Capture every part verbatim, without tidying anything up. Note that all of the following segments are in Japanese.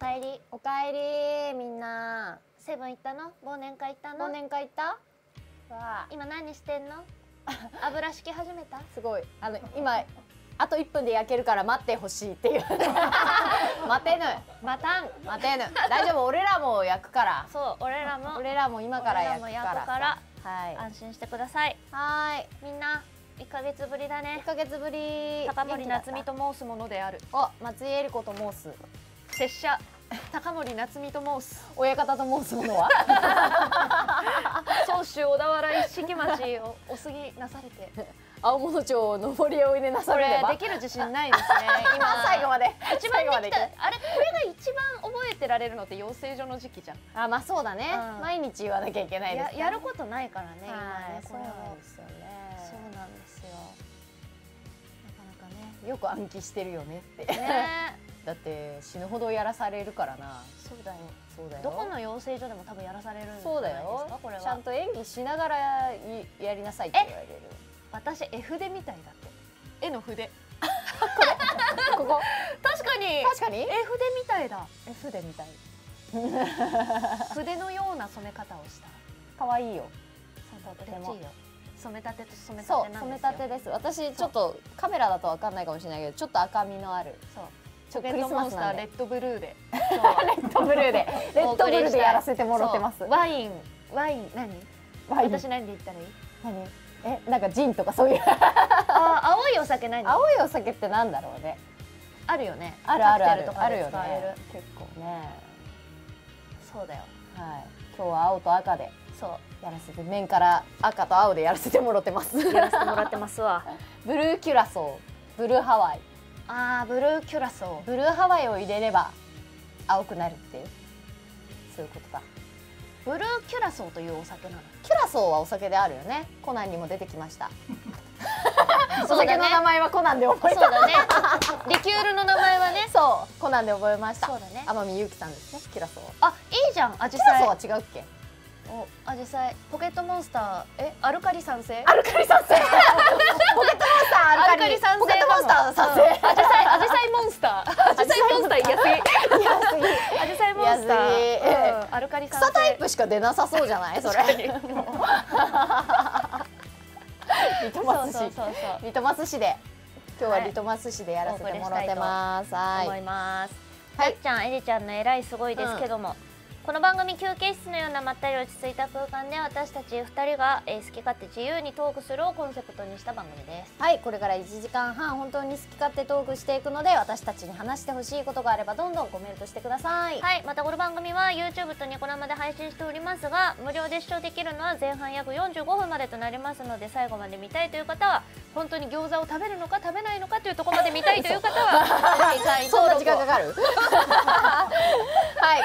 かえり。おかえりみんな。セブン行ったの？忘年会行ったの？忘年会行った？わあ。今何してんの？油敷き始めた？すごい。あの今あといっぷんで焼けるから待ってほしいっていう。待てぬ。待たん。待てぬ。大丈夫。俺らも焼くから。そう。俺らも。俺らも今から焼くから。はい。安心してください。はい。みんな。いっかげつぶりだね。いっかげつぶり。高森夏実と申すものである。あ、松井絵理子と申す。拙者高森夏実と申す。親方と申すものは。総州小田原一色町をお過ぎなされて。青物町のぼりを入れなされれば。これできる自信ないですね。今最後まで。一番できた。あれ、これが一番覚えてられるのって養成所の時期じゃん。あ、まあそうだね。毎日言わなきゃいけないです。やることないからね。はい、そうなんですよね。そうなんですよ。なかなかね、よく暗記してるよねって。だって死ぬほどやらされるからな。そうだよ。そうだよ。どこの養成所でも多分やらされるんじゃないですか。そうだよ。これはちゃんと演技しながらやりなさいって言われる。私絵筆みたいだって。絵の筆。ここ。確かに。確かに。絵筆みたいだ。絵筆みたい。筆のような染め方をした。可愛いよ。とても。染めたてと染めたてなんですよ。そう、染めたてです。私ちょっとカメラだとわかんないかもしれないけど、ちょっと赤みのある。そう。ちょっとクリスマスなんでレッドブルーで。レッドブルーで。レッドブルーでやらせてもらってます。ワイン、ワイン何？ワイン。私何で言ったらいい？何？え、なんかジンとかそういう。あ、青いお酒何？青いお酒ってなんだろうね。あるよね。あるあるあるあるよね。結構ね。そうだよ。はい。今日は青と赤で。そうやらせて面から赤と青でやらせてもらってます。やらせてもらってますわ。ブルーキュラソー、ブルーハワイ。ああ、ブルーキュラソー、ブルーハワイを入れれば青くなるっていう、そういうことだ。ブルーキュラソーというお酒なの。キュラソーはお酒であるよね。コナンにも出てきました。お酒の名前はコナンで覚えた。そうだね。リキュールの名前はね、そうコナンで覚えました。そうだね。天海祐希さんですね。キュラソー。あ、いいじゃん。アジサイ。キュラソーは違うっけ？お、アジサイ、ポケットモンスター、え、アルカリ酸性？アルカリ酸性。ポケットモンスター、アルカリ酸性。ポケットモンスター酸性。アジサイ、アジサイモンスター。アジサイモンスター安い。アジサイモンスター。アルカリ酸性。草タイプしか出なさそうじゃない？それ。リトマス紙。リトマス紙で。今日はリトマス紙でやらせてもらってます。はい。思います。はい。ちゃん、エリちゃんのえらいすごいですけども。この番組休憩室のようなまったり落ち着いた空間で私たちふたりが好き勝手自由にトークするをコンセプトにした番組です。はい、これからいちじかんはん本当に好き勝手トークしていくので、私たちに話してほしいことがあればどんどんコメントしてください。はい、またこの番組は YouTube とニコ生で配信しておりますが、無料で視聴できるのは前半約よんじゅうごふんまでとなりますので、最後まで見たいという方は、本当に餃子を食べるのか食べないのかというところまで見たいという方はそんな時間かかる。はい、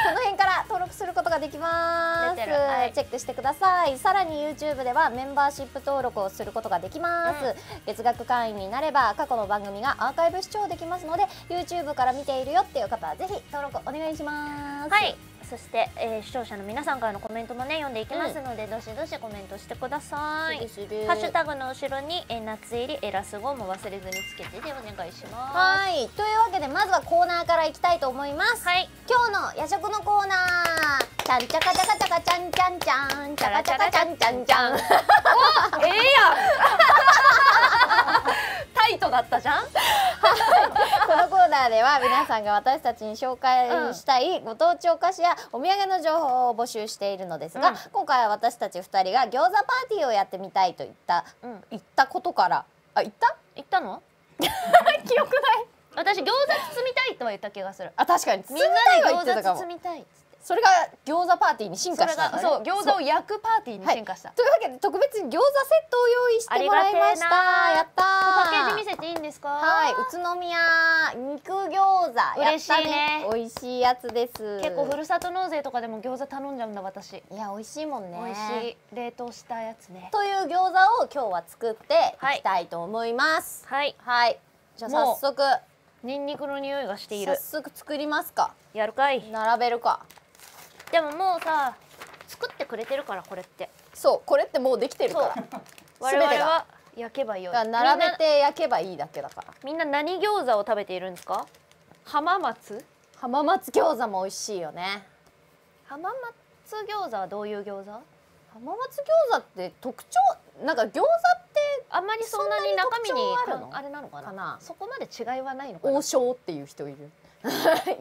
この辺から登録することができます。はい、チェックしてください。さらに YouTube ではメンバーシップ登録をすることができます。うん、月額会員になれば過去の番組がアーカイブ視聴できますので、 YouTube から見ているよっていう方はぜひ登録お願いします。はい。そして、えー、視聴者の皆さんからのコメントもね、読んでいきますので、うん、どしどしコメントしてください。ハッシュタグの後ろに、えー、夏入りエラス号も忘れずにつけてでお願いします。はい。というわけで、まずはコーナーからいきたいと思います。はい。今日の夜食のコーナー。ちゃんちゃかちゃかちゃかちゃんちゃんちゃん。ちゃかちゃかちゃんちゃんちゃん。お、ええやん。タイトだったじゃん。このコーナーでは皆さんが私たちに紹介したいご当地お菓子やお土産の情報を募集しているのですが、うん、今回は私たちふたりが餃子パーティーをやってみたいと言った、うん、言ったことから、あ、言った言ったの記憶ない。私、餃子包みたいとは言った気がする。あ、確かに包みたいは言ってたかも。みんなで餃子包みたいっつって、それが餃子パーティーに進化した。そう、餃子を焼くパーティーに進化した。というわけで、特別に餃子セットを用意してもらいました。やった。パッケージ見せていいんですか？はい、宇都宮肉餃子。嬉しいね。美味しいやつです。結構ふるさと納税とかでも餃子頼んじゃうんだ私。いや、美味しいもんね。美味しい、冷凍したやつね。という餃子を今日は作っていきたいと思います。はいはい、じゃあ早速ニンニクの匂いがしている。早速作りますか。やるかい。並べるか。でももうさ、作ってくれてるから、これって。そう、これってもうできてるから。我々は焼けばいいよ。並べて焼けばいいだけだから。みんな何餃子を食べているんですか？浜松。浜松餃子も美味しいよね。浜松餃子はどういう餃子？浜松餃子って特徴なんか餃子ってあんまりそんなに中身にあれなのかな、そこまで違いはないのかな。王将っていう人いる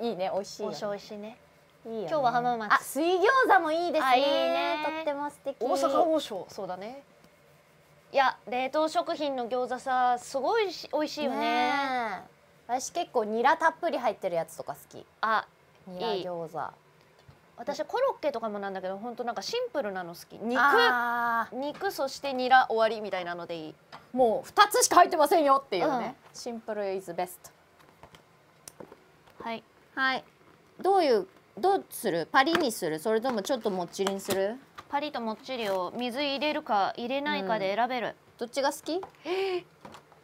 いいね、美味しいよね。王将美味しいね。今日は浜松、あ、水餃子もいいですね。いいね、とっても素敵。大阪王将、そうだね。いや、冷凍食品の餃子さ、すごい美味しいよね。私結構ニラたっぷり入ってるやつとか好き。あ、ニラ餃子。私コロッケとかもなんだけど、本当なんかシンプルなの好き。肉、肉そしてニラ終わりみたいなのでいい。もう二つしか入ってませんよっていうね。うん、シンプルイズベスト。はいはい。どういうどうする？パリにする？それともちょっともっちりにする？パリともっちりを水入れるか入れないかで選べる。うん、どっちが好き？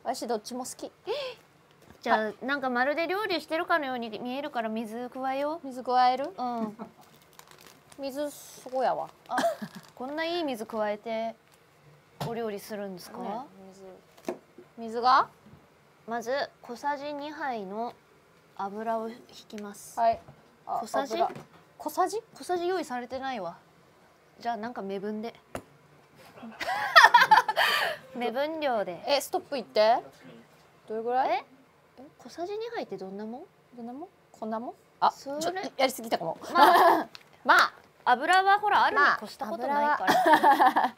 私どっちも好き。じゃあなんかまるで料理してるかのように見えるから水加えよう。水加える？うん。水すごやわ。あ、こんないい水加えてお料理するんですか？ね、水。水が？まず小さじにはいの油を引きます。はい。小さじ？小さじ？小さじ用意されてないわ。じゃあなんか目分で目分量で、え、ストップいって、どれぐらい？え、小さじにはいってどんなもん？どんなもん？こんなもん？あ、ちょっとやりすぎたかも。まあまあ油はほらあるに越したことないから。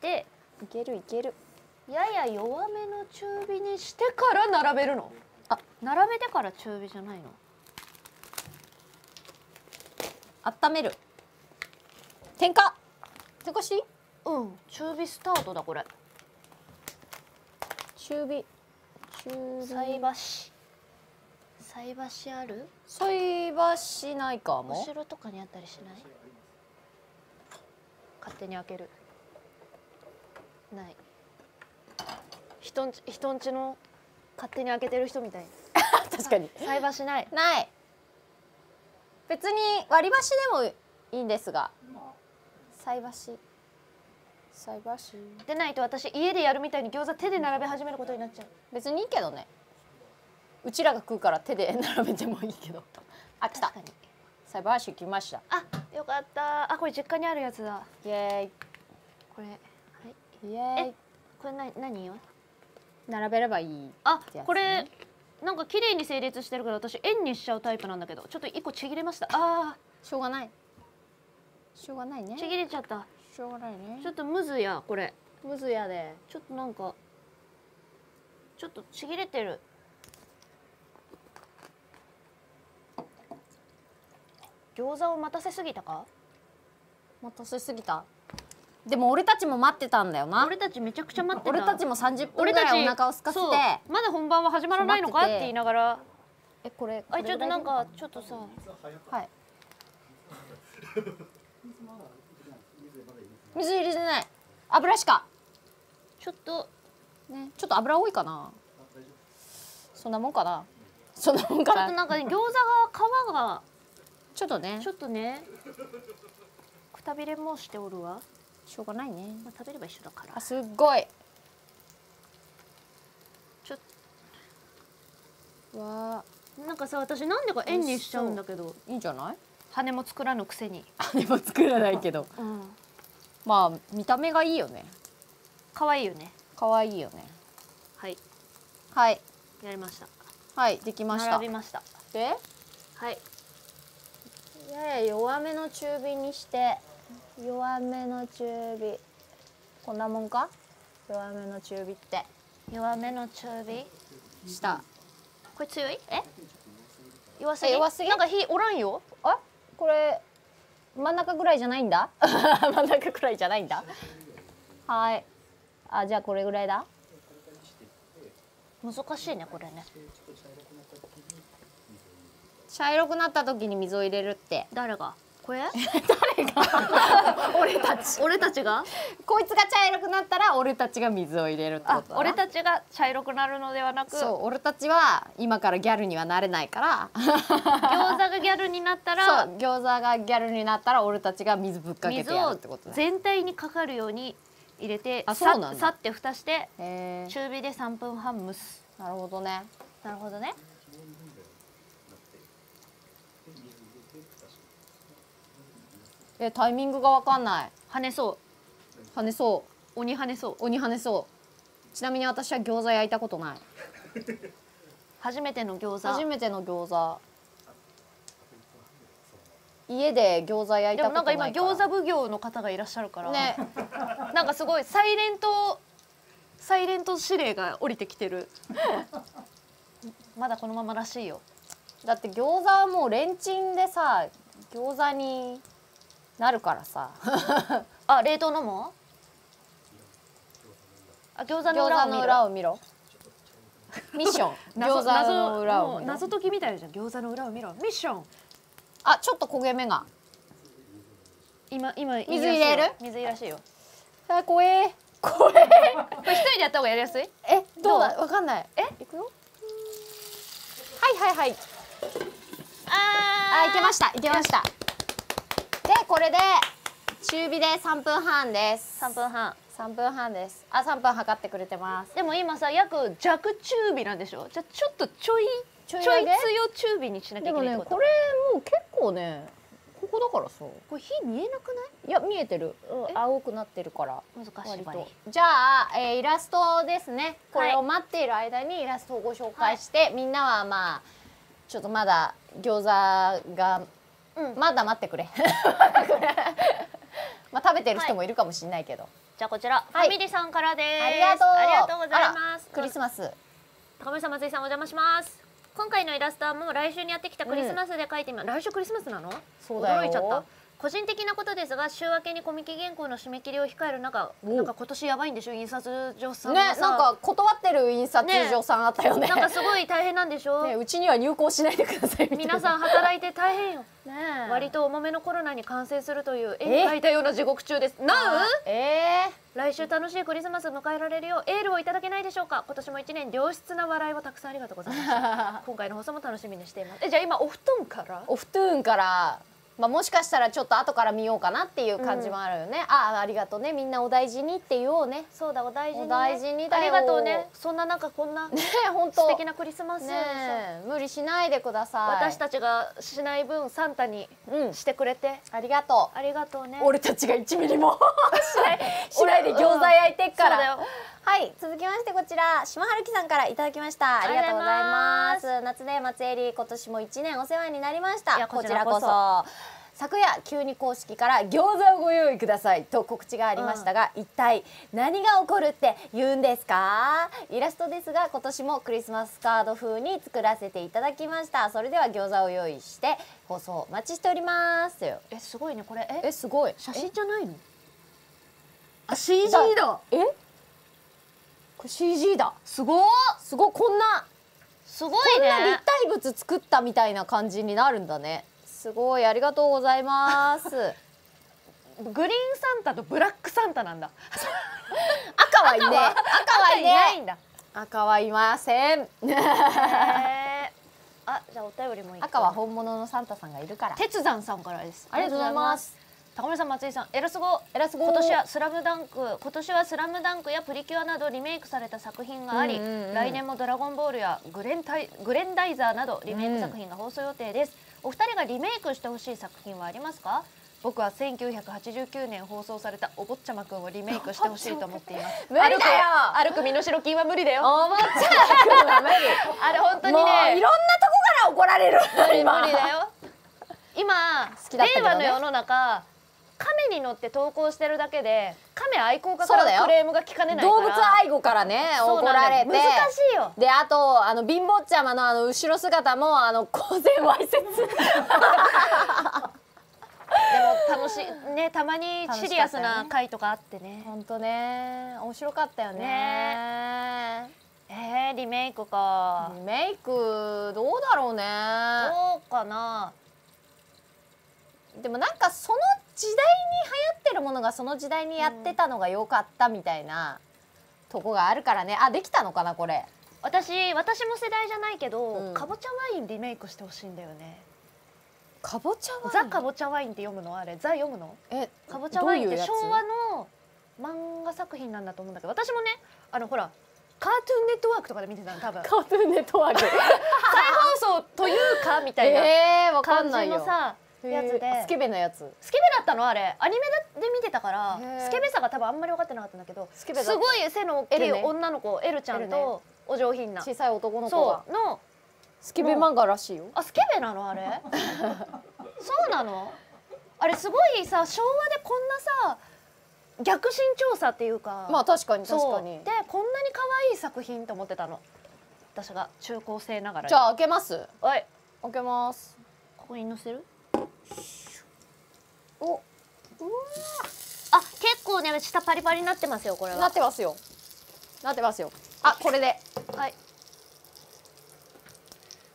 で、いけるいける。やや弱めの中火にしてから並べるの？あ、並べてから中火じゃないの？温める。点火。点火し？うん。中火スタートだこれ。中火。中火。菜箸。菜箸ある？菜箸ないかも。後ろとかにあったりしない？勝手に開ける。ない。人んち、人んちの勝手に開けてる人みたい。確かに。菜箸ない。ない。別に割り箸でもいいんですが、菜箸、菜箸でないと私家でやるみたいに餃子手で並べ始めることになっちゃう。別にいいけどね、うちらが食うから手で並べてもいいけど。あ、来た、菜箸来ました。あ、よかった。あ、これ実家にあるやつだ。イエーイ。これ、はい、イエーイ。これな、何よ、並べればいい。あ、これなんか綺麗に整列してるから私円にしちゃうタイプなんだけど、ちょっと一個ちぎれました。ああ、しょうがない。しょうがないね。ちぎれちゃった。しょうがないね。ちょっとむずや、これ。むずやで。ちょっとなんかちょっとちぎれてる。餃子を待たせすぎたか？待たせすぎた。でも俺たちも待ってたんだよな。俺たちめちゃくちゃ待ってた。俺たちもさんじゅっぷんぐらいお腹を空かせて、まだ本番は始まらないのかって言いながら。え、これ、あ、ちょっとなんかちょっとさ、はい。水入れてない。油しか。ちょっとね、ちょっと油多いかな。そんなもんかな。そんなもんかな。ちょっとなんかね、餃子が皮がちょっとね、ちょっとね、くたびれもしておるわ。しょうがないね。まあ食べれば一緒だから。あ、すっごい。ちょっと。わあ。なんかさ、私なんでか円にしちゃうんだけど。いいんじゃない？羽も作らぬくせに。羽も作らないけど。うん。まあ見た目がいいよね。可愛いよね。可愛いよね。はい。はい。やりました。はい、できました。並びました。で？はい。やや弱めの中火にして。弱めの中火、こんなもんか。弱めの中火って、弱めの中火したこれ強い？え、弱すぎ？弱すぎ？なんか火おらんよ。あ、これ真ん中ぐらいじゃないんだ。真ん中ぐらいじゃないんだ。はい。あ、じゃあこれぐらいだ。難しいねこれね。茶色くなった時に水を入れるって。誰が？これ誰が？俺たち俺たちが？こいつが茶色くなったら俺たちが水を入れるってことだな。俺たちが茶色くなるのではなく、そう、俺たちは今からギャルにはなれないから餃子がギャルになったら、そう、餃子がギャルになったら俺たちが水ぶっかけてやるってことだ。水を全体にかかるように入れて、さって蓋して中火でさんぷんはん蒸す。なるほどね、なるほどね。え、タイミングがわかんない。跳ねそう。跳ねそう。鬼跳ねそう。鬼跳ねそう。ちなみに私は餃子焼いたことない。初めての餃子。初めての餃子。家で餃子焼いたことないから。でもなんか今餃子奉行の方がいらっしゃるから。ね。なんかすごいサイレントサイレント指令が降りてきてる。まだこのままらしいよ。だって餃子はもうレンチンでさ、餃子になるからさ。あ、冷凍のも？あ、餃子の裏を見ろ。餃子の裏を見ろ。ミッション。餃子の裏を見ろ。謎解きみたいじゃん。餃子の裏を見ろ。ミッション。あ、ちょっと焦げ目が。今今水入れる？水いらしいよ。あ、怖え。怖え。これ一人でやった方がやりやすい？え、どうだ？わかんない。え、行くよ。はいはいはい。ああ、いけました。いけました。で、これで中火でさんぷんはんです。さんぷんはん。さんぷんはんです。あ、さんぷん測ってくれてます。でも今さ、約弱中火なんでしょ？じゃあちょっとちょいちょい強中火にしなきゃいけないってこと。でもね、これもう結構ね、ここだからさ、これ火見えなくない？いや、見えてる。うん、青くなってるから。難しい。じゃあ、えー、イラストですね。これを待っている間にイラストをご紹介して、はい、みんなはまあちょっとまだ餃子が、うん、まだ待ってくれ。まあ食べてる人もいるかもしれないけど。はい、じゃあこちら、はい、ファミリさんからです。ありがとう。ありがとうございます。クリスマス。高森さん、松井さん、お邪魔します。今回のイラストはもう来週にやってきたクリスマスで描いてみます。うん、来週クリスマスなの？そうだよ。驚いちゃった。個人的なことですが、週明けにコミケ原稿の締め切りを控える中、なんか今年やばいんでしょ、印刷所さんがさ、ね、なんか断ってる印刷所さんあったよね。ね、なんかすごい大変なんでしょ。ね、うちには入稿しないでください。皆さん働いて大変よ。ね、割と重めのコロナに感染するという絵に描いたような地獄中です。なう？えー。来週楽しいクリスマス迎えられるようエールをいただけないでしょうか。今年も一年良質な笑いをたくさんありがとうございました。今回の放送も楽しみにしています。え、じゃあ今お布団から？お布団から。まあもしかしたらちょっと後から見ようかなっていう感じもあるよね。うん、ああ、ありがとうね、みんなお大事にって言おうね。そうだ、お大事に、ね、お大事にだよ。ありがとうね。そんななんかこんなね、本当素敵なクリスマスね。無理しないでください。私たちがしない分サンタにしてくれて、うん、ありがとう。ありがとうね。俺たちがいちミリもしないしないで餃子焼いてっから。うん、そうだよ。はい、続きましてこちら島はるきさんからいただきました。ありがとうございます。夏で松江里、今年もいちねんお世話になりました。こちらこそ昨夜急に公式から餃子をご用意くださいと告知がありましたが、うん、一体何が起こるって言うんですか。イラストですが今年もクリスマスカード風に作らせていただきました。それでは餃子を用意して放送お待ちしております。え、すごいねこれ。え、え、すごい。写真じゃないの。あ、 シージー だ。え、シージー だ。すごー。すごい、こんなすごいね。こんな立体物作ったみたいな感じになるんだね。すごい、ありがとうございます。グリーンサンタとブラックサンタなんだ。赤はいね。赤は、赤はいないんだ。赤はいません。えー、あ、じゃあお便りもいい。赤は本物のサンタさんがいるから。鉄山さんからです。ありがとうございます。高森さん、松井さん、エラスゴ、エラスゴ。今年はスラムダンク、今年はスラムダンクやプリキュアなどリメイクされた作品があり、来年もドラゴンボールやグレンタイ、グレンダイザーなどリメイク作品が放送予定です。うん、お二人がリメイクしてほしい作品はありますか？僕はせんきゅうひゃくはちじゅうきゅうねん放送されたおぼっちゃまくんをリメイクしてほしいと思っています。無理だよ。歩く、歩く身の代金は無理だよ。おぼっちゃまくんは無理。あれ本当にね。もういろんなとこから怒られる。無理だよ。今、好きだったけどね、令和の世の中。亀に乗って投稿してるだけで亀愛好家からクレームが聞かねないから動物愛護からね怒られて難しいよ。で、あとあの貧乏ちゃまのあの後ろ姿もあの公然わいせつ。でも楽しいね。たまにシリアスな回とかあってね。本当ね、面白かったよね。ねえー、リメイクか。リメイクどうだろうね。どうかな。でもなんかその時代に流行ってるものがその時代にやってたのが良かったみたいなとこがあるからね。あ、できたのかなこれ。私私も世代じゃないけど、うん、かぼちゃワインリメイクしてほしいんだよね。かぼちゃワイン。ザかぼちゃワインって読むのあれ。ザ読むの。え、かぼちゃワインって昭和の漫画作品なんだと思うんだけど、私もね、あのほらカートゥーンネットワークとかで見てたの多分。カートゥーンネットワーク。再放送というかみたいな。ええ、わか感じのさやつで、スケベなやつ、スケベだったのあれアニメで見てたから、スケベさが多分あんまり分かってなかったんだけど、すごい背の大きい女の子エルちゃんとお上品な小さい男の子がのスケベ漫画らしいよ。あ、スケベなのあれそうなのあれすごいさ、昭和でこんなさ逆進調査っていうか、まあ確かに確かにで、こんなに可愛い作品と思ってたの私が中高生ながら。じゃあ開けます。はい、開けます。ここに載せる。お、うわあ、結構ね下パリパリになってますよ。これはなってますよ、なってますよ。あ、これで、はい、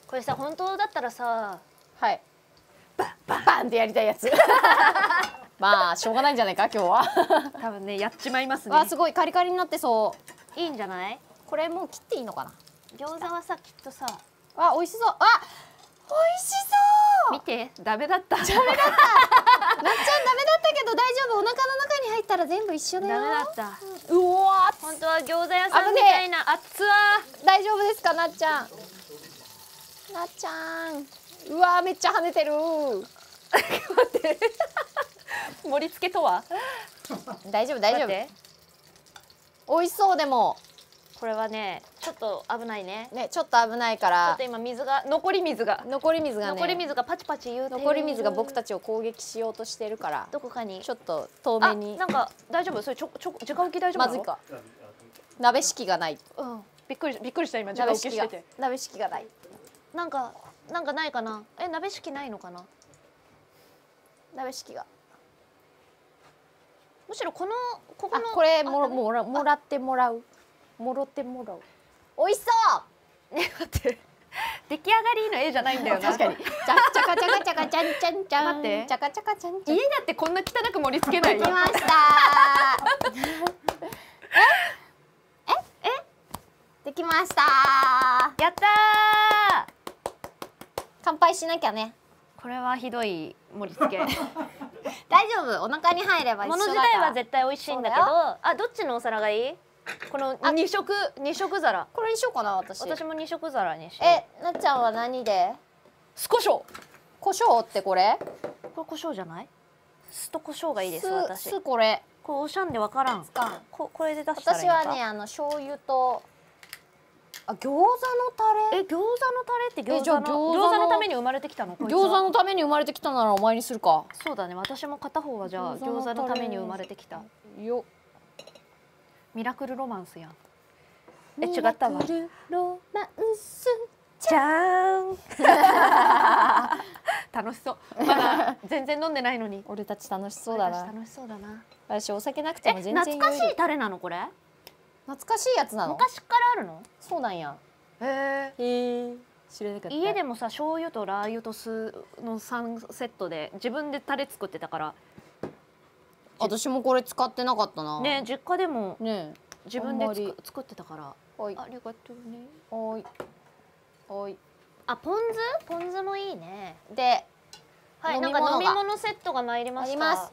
これさ本当だったらさ、はい、バンバンバンってやりたいやつまあしょうがないんじゃないか今日は多分ねやっちまいますね。わあ、すごいカリカリになってそう。いいんじゃないこれ。もう切っていいのかな。餃子はさきっとさあ、美味しそう。あ、美味しそう。見て、ダメだった、ダメだったなっちゃんダメだったけど大丈夫、お腹の中に入ったら全部一緒だよ。ダメだった。うわ、本当は餃子屋さんみたいな。あっつわ、大丈夫ですかなっちゃん。なっちゃん、うわめっちゃ跳ねてる待って盛り付けとは大丈夫大丈夫。美味しそう。でもこれはねちょっと危ないね。ね、ちょっと危ないから、ちょっと今水が、残り水が残り水がね、残り水がパチパチ言うてる。残り水が僕たちを攻撃しようとしてるから、どこかにちょっと遠目に。なんか大丈夫それ。ちょちょ直置き大丈夫なの。まずいか、鍋敷きがない。うん、びっくりびっくりした。今直置きしてて鍋敷きがない。なんかなんかないかな。え、鍋敷きないのかな。鍋敷きがむしろこのここのこれももらもらってもらうもろてもらう。美味しそう。ね、待って。出来上がりの絵じゃないんだよな。確かに。じゃちゃかちゃかちゃかちゃんちゃんちゃん。待って。ちゃかちゃかちゃんちゃん。家だってこんな汚く盛り付けないよ。できました。え？え？え？できました。やったー。乾杯しなきゃね。これはひどい盛り付け。大丈夫。お腹に入れば一緒だから。物自体は絶対美味しいんだけど。あ、どっちのお皿がいい？この二色、二色皿。これにしようかな、私。私も二色皿にしよう。え、なっちゃんは何で。酢胡椒。胡椒ってこれ。これ胡椒じゃない。酢と胡椒がいいです。私。酢これ。これおしゃんでわからん。こ、これで出したらいいのか。私はね、あの醤油と。あ、餃子のタレ。え、餃子のタレって餃子の。餃子のために生まれてきたの。餃子のために生まれてきたなら、お前にするか。そうだね、私も片方はじゃあ、餃子のために生まれてきた。よ。ミラクルロマンスやん。え、違ったわ。ミラクルロマンスじゃーん楽しそう。まだ全然飲んでないのに。俺たち楽しそうだな。楽しそうだな。私お酒なくても全然。懐かしいタレなのこれ？懐かしいやつなの？昔からあるの？そうなんや。へえ。へえ。知らなかった。家でもさ、醤油とラー油と酢の三セットで自分でタレ作ってたから。私もこれ使ってなかったな。ね、実家でも自分で作ってたから。はい、ありがとうね。はいはい。あ、ポン酢、ポン酢もいいね。で、はい、なんか飲み物セットが参りました。なっ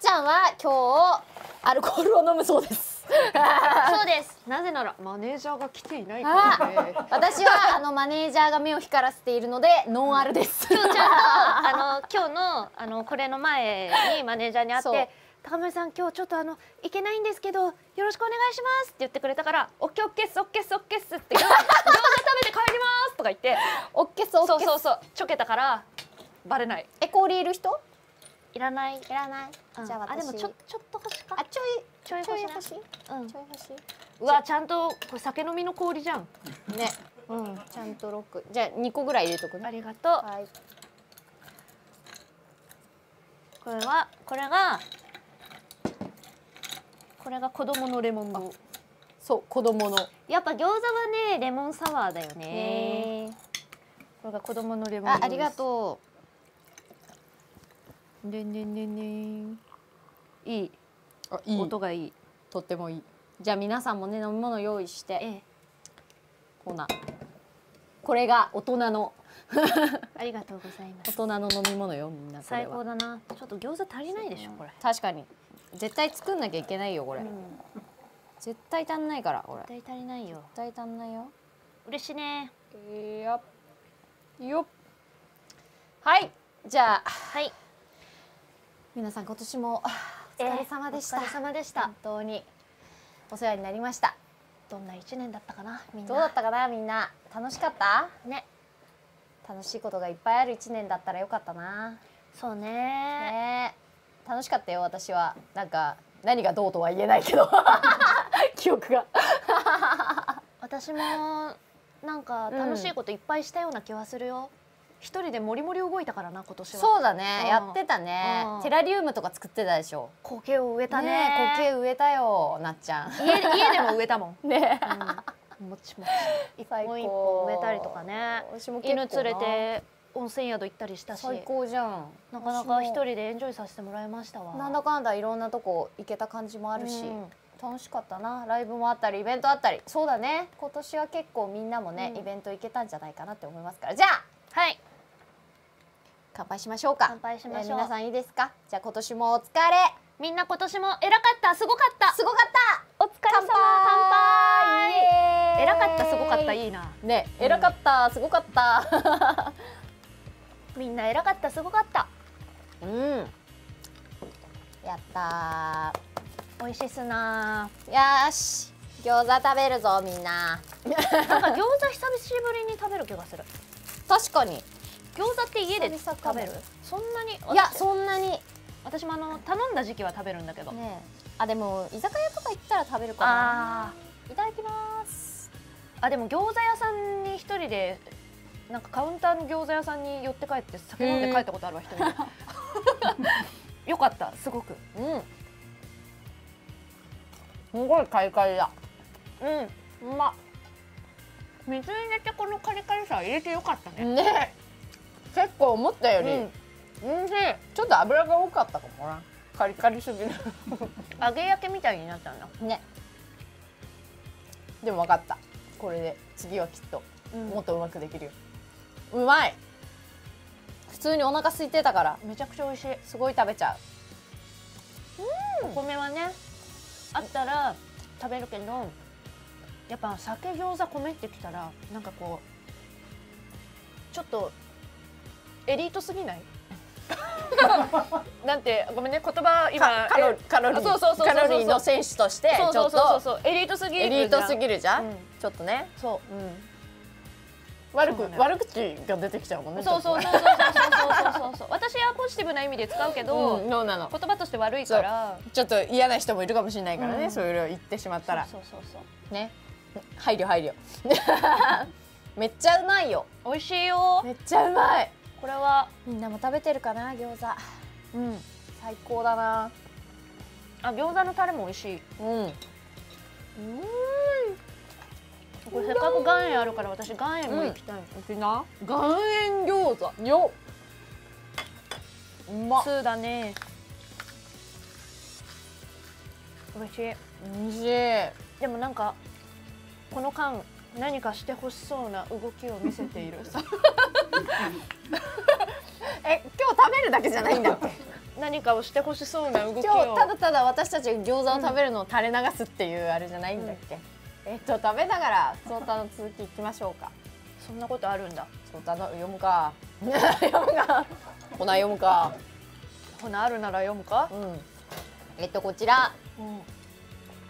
ちゃんは今日アルコールを飲むそうですそうです。なぜならマネージャーが来ていないからね。私はあのマネージャーが目を光らせているのでノンアルです。今日ちゃんとあの今日のあのこれの前にマネージャーに会って高森さん、今日ちょっとあの行けないんですけどよろしくお願いしますって言ってくれたから、オッケーオッケースオッケースオッケースって餃子食べて帰りますとか言って、オッケースオッケース。そうそうそう、ちょけたからバレない。え、氷いる人？いらないいらない。じゃあ私。あ、でもちょちょっと欲しか。あ、ちょいちょい欲しい。うんちょい欲しい。うわ、ちゃんとこれ酒飲みの氷じゃん。ね。うんちゃんとロック。じゃあにこぐらい入れとくね。ありがとう。はい。これはこれが。これが子供のレモンの。そう、子供の。やっぱ餃子はね、レモンサワーだよね。これが子供のレモン。あ、ありがとう。ねねねね。いい。あ、いい。音がいい。とってもいい。じゃあ、皆さんもね、飲み物用意して。ええ、コーナー。これが大人の。ありがとうございます。大人の飲み物よ、みんな。最高だな。ちょっと餃子足りないでしょこれ。確かに。絶対作んなきゃいけないよこれ、うん、絶対足んないからこれ。絶対足りないよ。絶対足んないよ。嬉しいね。いやよっ。はい、じゃあ、はい、皆さん今年もお疲れ様でした。えー、お疲れ様でした。本当にお世話になりました。どんな一年だったかな、みんな。どうだったかな、みんな。楽しかった？ね。楽しいことがいっぱいある一年だったらよかったな。そうね。ね。楽しかったよ、私は。なんか何がどうとは言えないけど記憶が私もなんか楽しいこといっぱいしたような気はするよ。一人でモリモリ動いたからな、今年は。そうだね、やってたね。テラリウムとか作ってたでしょ。苔を植えたね。苔植えたよ、なっちゃん。家でも植えたもんね。もちもち一本一本植えたりとかね。犬連れて温泉宿行ったりしたし。最高じゃん。なかなか一人でエンジョイさせてもらいましたわ。なんだかんだいろんなとこ行けた感じもあるし、うん、楽しかったな。ライブもあったりイベントあったり。そうだね、今年は結構みんなもね、うん、イベント行けたんじゃないかなって思いますから。じゃあ、はい、乾杯しましょうか。乾杯しましょう、えー、皆さんいいですか。じゃあ今年もお疲れ。みんな今年も偉かった、すごかった、すごかった。お疲れ様。乾杯。偉かった、すごかった、いいな。ね、偉かった、すごかった。みんな偉かった、すごかった。うん。やったー。美味しいっすなー。よし、餃子食べるぞみんな。なんか餃子久しぶりに食べる気がする。確かに。餃子って家で食べる？そんなに？いや、そんなに。私もあの頼んだ時期は食べるんだけど。ね、あ、でも居酒屋とか行ったら食べるかな。いただきます。あ、でも餃子屋さんに一人で。なんかカウンターの餃子屋さんに寄って帰って酒飲んで帰ったことあるわ、一人で。よかった、すごく。うん。すごいカリカリだ。うん、うまっ。水入れてこのカリカリさ入れてよかったね。ね。結構思ったより。うん、おいしい。ちょっと油が多かったかもな。カリカリすぎる。揚げ焼けみたいになったんだ。ね。でも分かった。これで次はきっともっとうまくできるよ。うまい。普通にお腹空いてたからめちゃくちゃ美味しい。すごい食べちゃう。うん、お米はねあったら食べるけど、やっぱ酒餃子米ってきたらなんかこうちょっとエリートすぎない？なんて、ごめんね、言葉今カロリーの選手としてちょっとエリートすぎる。エリートすぎるじゃん、ちょっとね。そう、悪く悪口が出てきちゃうもんね。そうそうそうそうそうそう。私はポジティブな意味で使うけど、言葉として悪いからちょっと嫌な人もいるかもしれないからね。それを言ってしまったらそうそうそうね、配慮配慮。めっちゃうまいよ。美味しいよ。めっちゃうまい。これはみんなも食べてるかな、餃子。うん、最高だな。あ、餃子のタレも美味しい。うん、うん。これせっかく岩塩あるから私岩塩も行きたい。行きな。岩塩餃子よ。うまっ。そうだね。美味しい。美味しい。でもなんかこの間何かしてほしそうな動きを見せている。え、今日食べるだけじゃないんだって。何かをしてほしそうな動きを。今日ただただ私たちが餃子を食べるのを垂れ流すっていうあれじゃないんだっけ。うん、えっと食べながら相談の続きいきましょうか。そんなことあるんだ。相談の読むか。読むか。ほな読むか。ほなあるなら読むか。うん。えっとこちら。うん。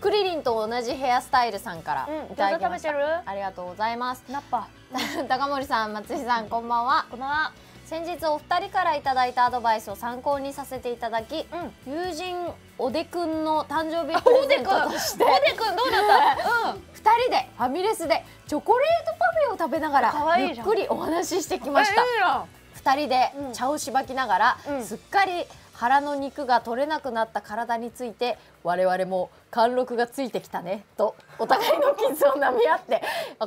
クリリンと同じヘアスタイルさんからいただきました。ありがとうございます。ナッパ。高森さん、松井さん、こんばんは。こんばんは。先日お二人からいただいたアドバイスを参考にさせていただき、うん、友人おでくんの誕生日プレゼントとしておでくんどうだった？うん。二人でファミレスでチョコレートパフェを食べながらゆっくりお話ししてきました。二人で茶をしばきながら、うん、すっかり腹の肉が取れなくなった体について我々も貫禄がついてきたねとお互いの傷を舐め合って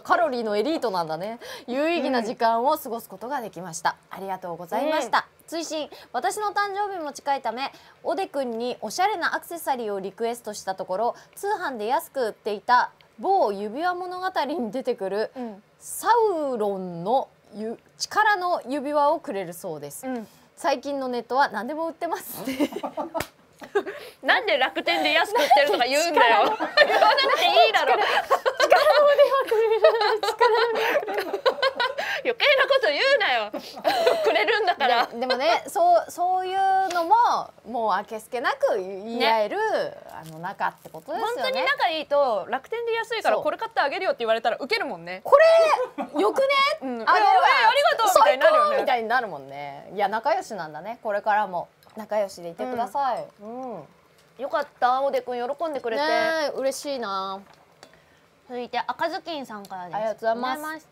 カロリーのエリートなんだね、有意義な時間を過ごすことができました、うん、ありがとうございました、うん、追伸、私の誕生日も近いためおでくんにおしゃれなアクセサリーをリクエストしたところ、通販で安く売っていた某指輪物語に出てくる、うん、サウロンの力の指輪をくれるそうです、うん、最近のネットは何でも売ってますね。なんで楽天で安く売ってるとか言うんだよ。言わなくていいだろ。力の腕はくれる。力の腕はくれる。余計なこと言うなよくれるんだから。 で, でもね、そうそういうのももうあけすけなく言い合える、ね、あの仲ってことですよね。本当に仲いいと楽天で安いからこれ買ってあげるよって言われたらウケるもんね。これよくね、うん、あげるわ、ありがとうみたいになるよね。みたいになるもんね。いや仲良しなんだね。これからも仲良しでいてください。うん、うん、よかった、おでくん喜んでくれて嬉しいな。続いて赤ずきんさんからです。ありがとうございます。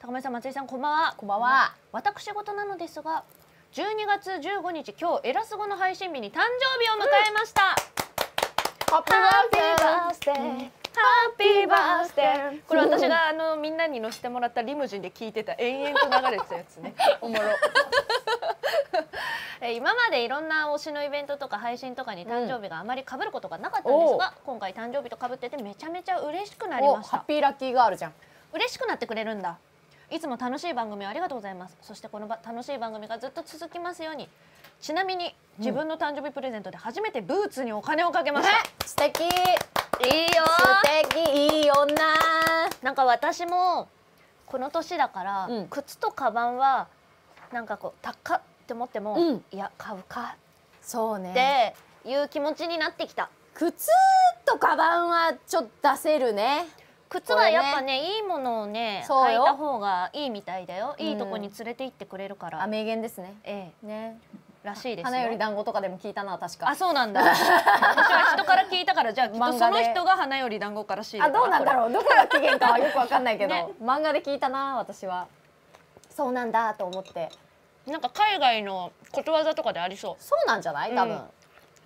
高森さん、松井さん、こんばんは。こんばんは。私事なのですが、じゅうにがつじゅうごにち、今日エラスゴの配信日に誕生日を迎えました。ハッピーバースデー、ハッピーバースデー。これ私があのみんなに乗せてもらったリムジンで聞いてた、延々と流れてたやつね。おもろ。今までいろんな推しのイベントとか配信とかに誕生日があまり被ることがなかったんですが、うん、今回誕生日と被っててめちゃめちゃ嬉しくなりました。ハッピーラッキーガールじゃん。嬉しくなってくれるんだ。いつも楽しい番組ありがとうございます。そしてこの楽しい番組がずっと続きますように。ちなみに自分の誕生日プレゼントで初めてブーツにお金をかけました。うん、素敵。いいよ。素敵、いい女。なんか私もこの年だから、うん、靴とカバンはなんかこう高っって思っても、うん、いや買うかそうねっていう気持ちになってきた。靴とカバンはちょっと出せるね。靴はやっぱね、いいものをね履いた方がいいみたいだよ。いいとこに連れて行ってくれるから。あ、名言ですね。ええね。らしいです。花より団子とかでも聞いたな、確か。あ、そうなんだ。私は人から聞いたから、じゃあきっとその人が花より団子から仕入れた。あ、どうなんだろう。どこが起源かはよくわかんないけど、ね、漫画で聞いたな、私は。そうなんだと思って。なんか海外のことわざとかでありそう。そうなんじゃない？多分。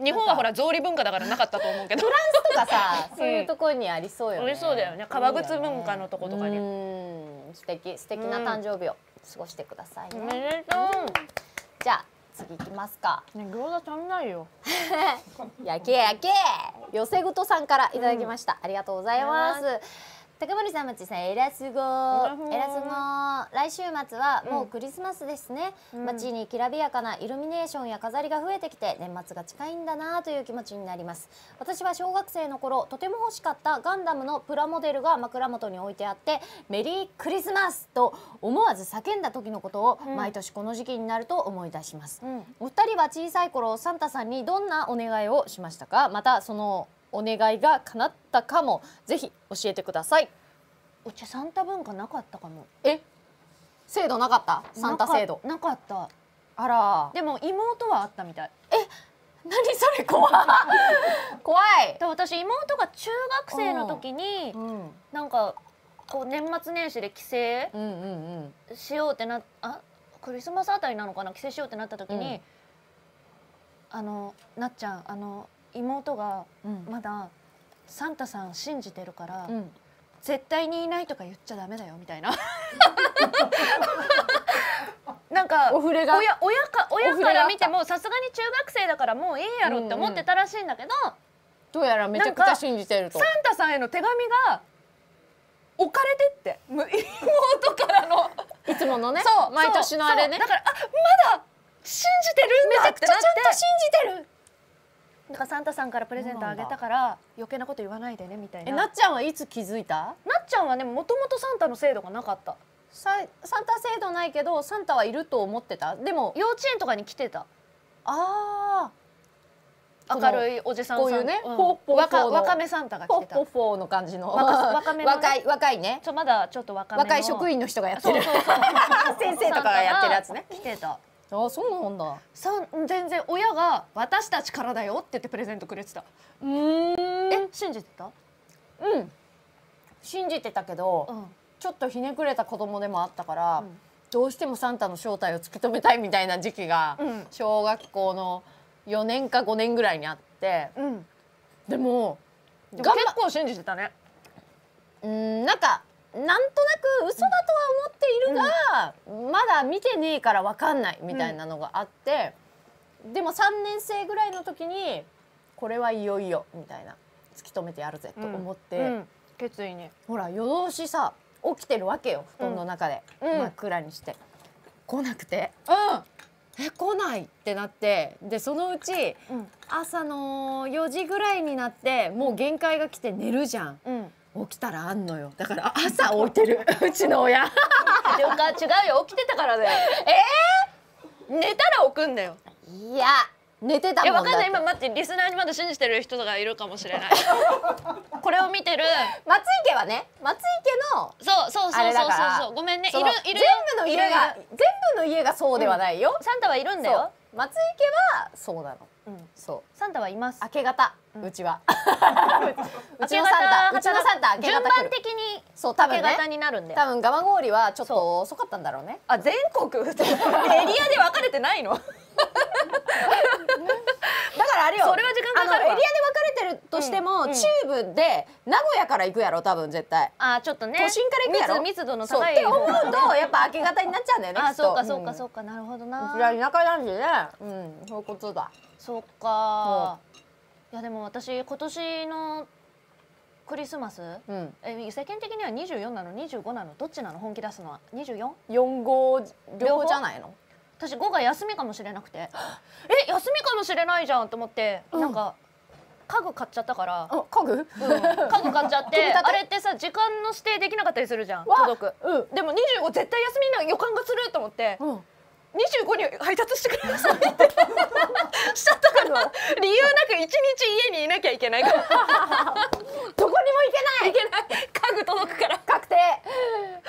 日本はほら草履文化だからなかったと思うけど。フランスとかさ、そういうところにありそうよね。ありそうだよね。革靴文化のとことかに。素敵、素敵な誕生日を過ごしてくださいね。おめでとう。じゃあ次行きますか。ね、餃子足んないよ。焼け焼け。寄せぐとさんからいただきました。ありがとうございます。高森さん、松井さん、エラスゴ、エラスゴ、来週末はもうクリスマスですね、うん、街にきらびやかなイルミネーションや飾りが増えてきて年末が近いんだなという気持ちになります。私は小学生の頃とても欲しかったガンダムのプラモデルが枕元に置いてあってメリークリスマスと思わず叫んだ時のことを毎年この時期になると思い出します、うん、お二人は小さい頃サンタさんにどんなお願いをしましたか？またそのお願いが叶ったかも、ぜひ教えてください。うちサンタ文化なかったかも。え、制度なかった？サンタ制度なかった。あら。でも妹はあったみたい。え、何それ怖い。怖い。で、私妹が中学生の時に、うん、なんかこう年末年始で帰省しようってなっ、あ、クリスマスあたりなのかな、帰省しようってなった時に、うん、あのなっちゃんあの。妹がまだサンタさん信じてるから、うん、絶対にいないとか言っちゃダメだよみたいななんか親か親から見てもさすがに中学生だからもういいやろって思ってたらしいんだけど、うん、うん、どうやらめちゃくちゃ信じてるとサンタさんへの手紙が置かれてって妹からのいつものね毎年のあれね、だからあまだ信じてるんだって、めちゃくちゃちゃんと信じてる、なんかサンタさんからプレゼントあげたから余計なこと言わないでねみたいな。え、なっちゃんはいつ気づいた？なっちゃんはね、もともとサンタの制度がなかった。サンタ制度ないけどサンタはいると思ってた。でも幼稚園とかに来てた。ああ、明るいおじさんさん、こういうね、若めサンタが来てた。ポッポーの感じの若めの若いね。ちょまだちょっと若めの若い職員の人がやってる。先生とかがやってるやつね。来てた。あ、そうなんだ。さん全然親が私たちからだよって言ってプレゼントくれてた。うん、え、信じてた？うん、信じてたけど、うん、ちょっとひねくれた子供でもあったから、うん、どうしてもサンタの正体を突き止めたいみたいな時期が、うん、小学校のよねんかごねんぐらいにあって、うん、でも、でも結構信じてたね。うん、なんかなんとなく嘘だとは思っているが、うん、まだ見てねえから分かんないみたいなのがあって、うん、でもさんねんせいぐらいの時にこれはいよいよみたいな、突き止めてやるぜと思って、うんうん、決意にほら夜通しさ起きてるわけよ、布団の中で、うん、真っ暗にして、うん、来なくて、うん、え、来ないってなって、でそのうち、うん、朝のよじぐらいになってもう限界が来て寝るじゃん。うん、起きたらあんのよ。だから朝置いてるうちの親。よか違うよ、起きてたからだよ。えー、寝たら置くんだよ。いや寝てたもんだって。いやわかんない、今待ってリスナーにまだ信じてる人がいるかもしれない。これを見てる松井家はね、松井家のそうそうそうそうそう、ごめんね、いるいる、全部の家が全部の家がそうではないよ。サンタはいるんだよ。松井家はそうなの。うん、そう。サンタはいます。明け方、うちは。うちのサンタ、うちのサンタ、順番的にそう多分明け方になるんで。多分ガマゴーリはちょっと遅かったんだろうね。あ、全国エリアで分かれてないの。だからあれよ。それは時間かかる。エリアで分かれてるとしても中部で名古屋から行くやろ多分絶対。あ、ちょっとね。都心から行くやろ。密密度の高い。って思うとやっぱ明け方になっちゃうんだよね。あ、そうかそうかそうか、なるほどな。うちは田舎なんでね。うん、そういうことだ。そっか。いやでも私今年のクリスマス、うん、え世間的にはにじゅうよんなのにじゅうごなのどっちなの、本気出すのは にじゅうよん?よんご 両方じゃないの。私ごが休みかもしれなくてえ休みかもしれないじゃんと思って、うん、なんか家具買っちゃったから。あ、家具、うん、家具買っちゃってあれってさ時間の指定できなかったりするじゃん届く、うん、でもにじゅうご絶対休みな予感がすると思って、うん、にじゅうごに配達してくださいってしちゃったから、理由なく一日家にいなきゃいけないからどこにも行けないいけない、家具届くから確定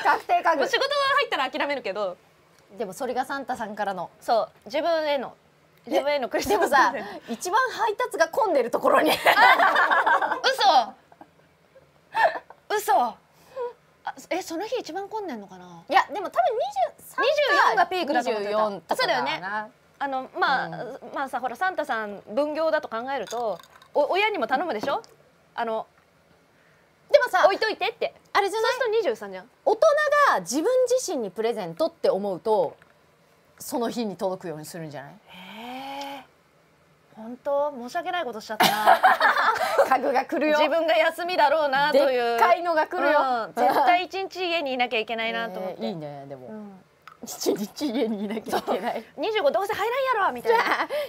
確定家具。仕事が入ったら諦めるけど、でもそれがサンタさんからのそう自分への自分へのクリスマス。でもさ一番配達が混んでるところに嘘嘘、あえその日一番混んでんのかな。いやでも多分にじゅうさん、にじゅうよんがピークだと思ってた。そうだよね。あのまあ、うん、まあさほらサンタさん分業だと考えるとお親にも頼むでしょ。あのでもさ置いといてってあれじゃない。そうするとにじゅうさんじゃん。大人が自分自身にプレゼントって思うとその日に届くようにするんじゃない。本当申し訳ないことしちゃったな。家具が来るよ。自分が休みだろうなという。でっかいのが来るよ。うん、絶対一日家にいなきゃいけないなと思って。いいねでも。一、うん、日家にいなきゃいけない。二十五どうせ入らんやろみたいな。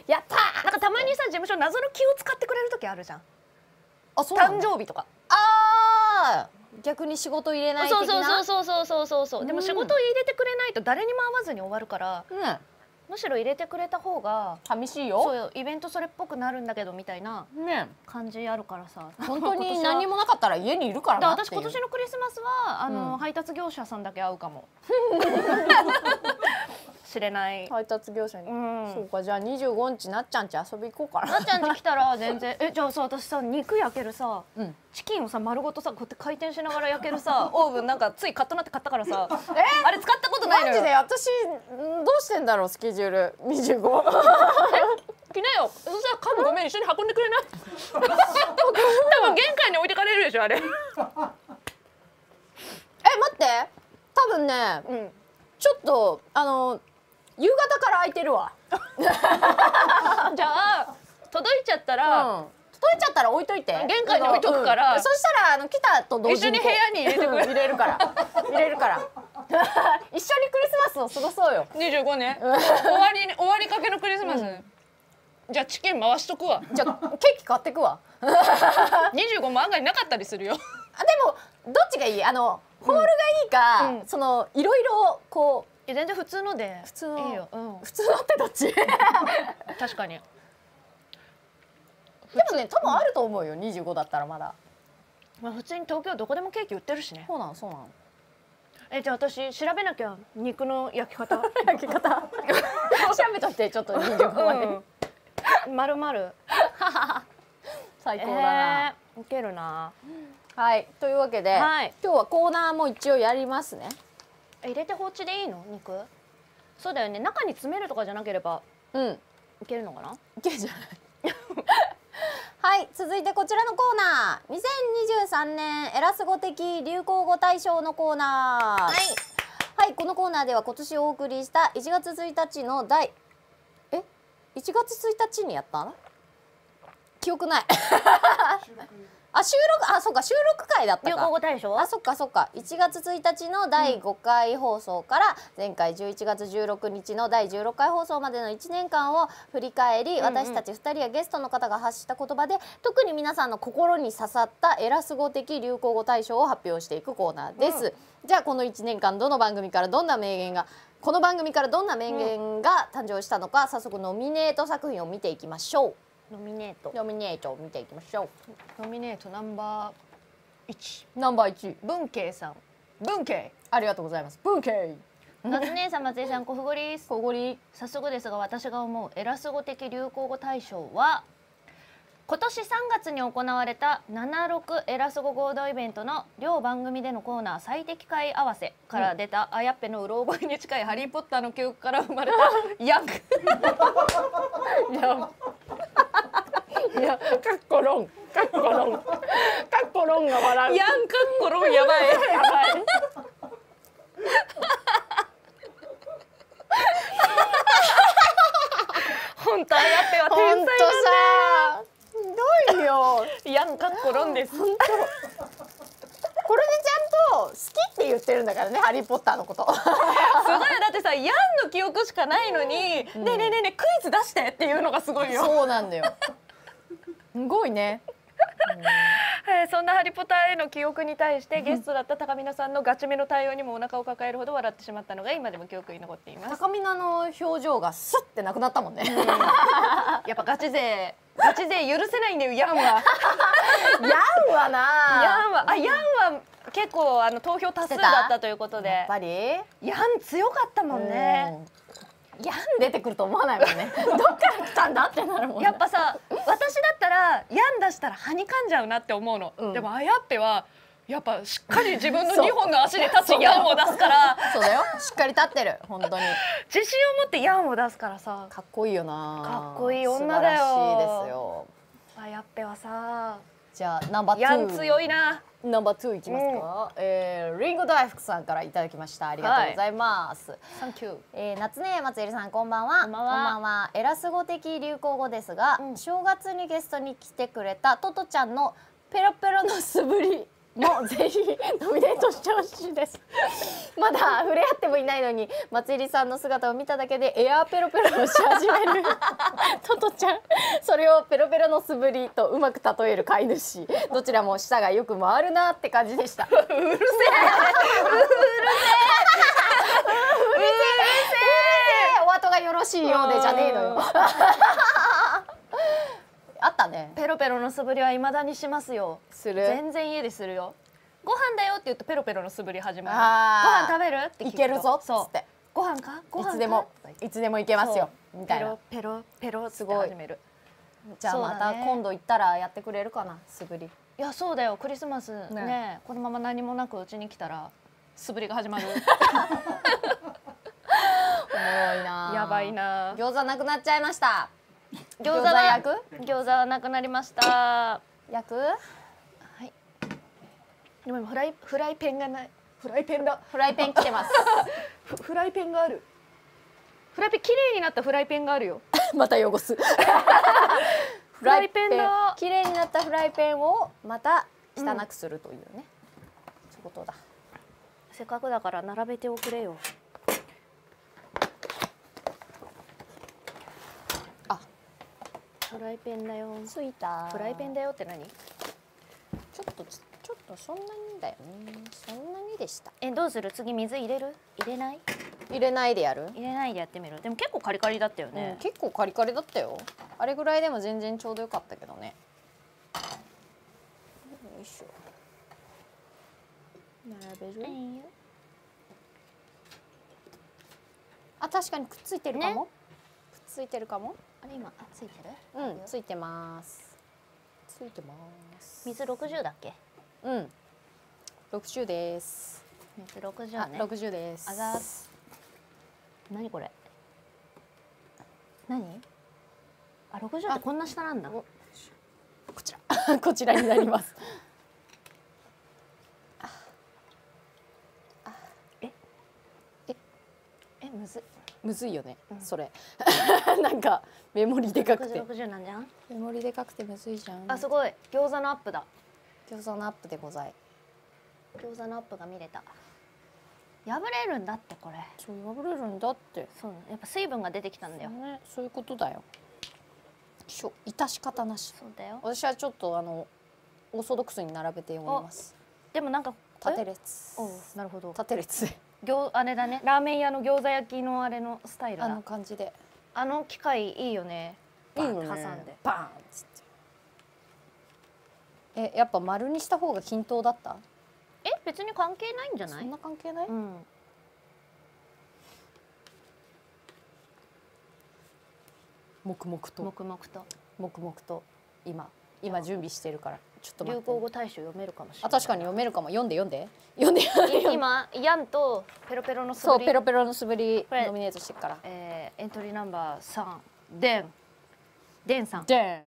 やったー。なんかたまにさ事務所謎の気を使ってくれる時あるじゃん。あ、そうなの。誕生日とか。ああ。逆に仕事入れない的な。そうそうそうそうそうそう。うん、でも仕事入れてくれないと誰にも会わずに終わるから。うん、むしろ入れてくれた方が寂しいよ。そうよ、イベントそれっぽくなるんだけどみたいな感じあるからさ、ね、本当に何もなかったら家にいるからなっていう。私今年のクリスマスはあの、うん、配達業者さんだけ会うかも知れない配達業者に、うん、そうか、じゃあにじゅうごにちなっちゃんち遊び行こうかな。なっちゃんち来たら全然えじゃあさ私さ肉焼けるさ、うん、チキンをさ丸ごとさこうやって回転しながら焼けるさオーブンなんかついカッとなって買ったからさあれ使ったことないのよマジで。私どうしてんだろうスケジュールにじゅうご 着なよ。そしたら家具ごめん一緒に運んでくれない多分玄関に置いてかれるでしょあれえ待って多分ね、うん、ちょっとあの夕方から空いてるわじゃあ届いちゃったら、うん、届いちゃったら置いといて玄関に置いとくから、うん、そしたらあの来たと同時に一緒に部屋に入れてくれ入れるから入れるから一緒にクリスマスを過ごそうよにじゅうごねん終わり終わりかけのクリスマス、うん、じゃあチキン回しとくわ。じゃあケーキ買ってくわにじゅうごも案外なかったりするよ。あでもどっちがいい、あのホールがいいか、うんうん、そのいろいろこういや全然普通ので普通のいいよ、うん、普通のってどっち確かに。でもね多分あると思うよ、うん、にじゅうごだったらまだ、まあ、普通に東京どこでもケーキ売ってるしね。そうなのそうなの。えじゃあ私調べなきゃ肉の焼き方焼き方調べといてちょっとにじゅうごまでまるまる最高だな、えー、ウケるな。はいというわけで、はい、今日はコーナーも一応やりますね。入れて放置でいいの肉。そうだよね、中に詰めるとかじゃなければうんいけるのかな。いけるじゃないはい、続いてこちらのコーナーにせんにじゅうさんねんエラス語的流行語大賞のコーナー。はい、はい、このコーナーでは今年お送りしたいちがつついたちの第えいちがつついたちにやった記憶ない。あ、収録、あ、そっか、収録回だったか。流行語大賞。あ、そっか、そっか、いちがつついたちのだいごかい放送から、前回じゅういちがつじゅうろくにちのだいじゅうろっかい放送までのいちねんかんを振り返り。私たちふたりやゲストの方が発した言葉で、特に皆さんの心に刺さったエラス語的流行語大賞を発表していくコーナーです。うん、じゃあ、このいちねんかん、どの番組からどんな名言が。この番組からどんな名言が誕生したのか、うん、早速ノミネート作品を見ていきましょう。ノミネート。ノミネートを見ていきましょう。ノミネートナンバー一。ナンバー一。文慶さん。文慶。ありがとうございます。文慶。夏姉さん、松井さん、小堀です。小堀。早速ですが、私が思うエラス語的流行語大賞は。今年さんがつに行われたななろくエラス語合同イベントの両番組でのコーナー最適解合わせから出た、うん、あやっぺのうろ覚えに近いハリーポッターの記憶から生まれたヤングいや、かっころん、かっころん、かっころんが笑うヤンかっころん、やばいやばい本当あやっぺは天才だね。ひどいよ。ヤンカッコロンです。これでちゃんと好きって言ってるんだからね、ハリーポッターのこと。すごい、だってさ、ヤンの記憶しかないのに、ねえねえねえねえ、クイズ出してっていうのがすごいよ。そうなんだよ。すごいね。そんなハリポタへの記憶に対してゲストだった高見菜さんのガチめの対応にもお腹を抱えるほど笑ってしまったのが今でも記憶に残っています。高見菜の表情がスッってなくなったもんね。うん、やっぱガチ勢、ガチ勢許せないんだよヤンは。ヤンはな。ヤンはあヤンは結構あの投票多数だったということで。やっぱりヤン強かったもんね。ヤン出てくると思わないもんね。どっから来たんだってなるもんね。やっぱさ、私だったらヤン出したらはにかんじゃうなって思うの。うん、でもあやっぺはやっぱしっかり自分のにほんの足で立ちヤンを出すから。そうだよ。しっかり立ってる本当に。自信を持ってヤンを出すからさ。かっこいいよな。かっこいい女だよ。素晴らしいですよ。あやっぺはさ。じゃあナンバーツー。ヤン強いな。ナンバーツーいきますか。うん、えー、リンゴ大福さんからいただきました。ありがとうございます。サンキュー。えー、夏ねえ松井さん、こんばんは。こんばんは。こんばんは。エラス語的流行語ですが、うん、正月にゲストに来てくれたトトちゃんのペロペロの素振りもぜひノミネートしてほしいです。まだ触れ合ってもいないのに松井さんの姿を見ただけでエアーペロペロをし始めるトトちゃん、それをペロペロの素振りとうまく例える飼い主、どちらも舌がよく回るなって感じでした。うるせえ、うるせえ、うるせえ、お後がよろしいようでじゃねえのよ。あったね。ペロペロの素振りは未だにしますよ。する。全然家でするよ。ご飯だよって言うとペロペロの素振り始まる。ご飯食べるって聞くと。いけるぞ。そう。ご飯か。ご飯か。いつでもいつでもいけますよ。みたいな。ペロペロペロって始める。じゃあまた今度行ったらやってくれるかな、素振り。いやそうだよ。クリスマスね、このまま何もなくうちに来たら素振りが始まる。おもろいな。やばいな。餃子なくなっちゃいました。餃子は餃子はなくなりました。焼く？はい。でもフライフライペンがない。フライペンだ。フライペン来てます。フ, フライペンがある。フライペン綺麗になったフライペンがあるよ。また汚す。フライペンだ。綺麗になったフライペンをまた汚くするというね。うん、そういうことだ。せっかくだから並べておくれよ。フライペンだよ。ついた。フライペンだよって何？ちょっとちょっとそんなにだよね。そんなにでした。え、どうする？次水入れる？入れない？入れないでやる？入れないでやってみる。でも結構カリカリだったよね。うん、結構カリカリだったよ。あれぐらいでも全然ちょうどよかったけどね。よいしょ。並べる？あ、確かにくっついてるかも。ね、くっついてるかも。あれ今あついてる？うん、ついてます。ついてます。水ろくじゅうだっけ？うん、ろくじゅうです。水ろくじゅうね。ろくじゅうです。あざーす。何これ？何？あ、ろくじゅうってこんな下なんだ。こちらこちらになります。ああえええむずい。むずいよね、うん、それなんかメモリでかくてろくじゅうなんじゃん。メモリでかくてむずいじゃん。あ、すごい。餃子のアップだ。餃子のアップでござい。餃子のアップが見れた。破れるんだってこれ。そう破れるんだって。そうやっぱ水分が出てきたんだよ。そうね、そういうことだよ。しょ致し方なし。そうだよ。私はちょっとあのオーソドックスに並べて読みます。でもなんか縦列。おう、なるほど、縦列で餃あれだね、ラーメン屋の餃子焼きのあれのスタイルだ。あの感じで。あの機械いいよね。いいよね。挟んでバーンっつって。え、やっぱ丸にした方が均等だった？え、別に関係ないんじゃない？そんな関係ない？うん。黙々と。黙々と。黙々と今今準備してるから。ちょっと流行語大賞読めるかもしれない。あ、確かに読めるかも。読んで読んで読んで。今ヤンとペロペロの素振り。そうペロペロの素振りノミネートしてるから。えー、エントリーナンバーさん、デンデンさん。デン。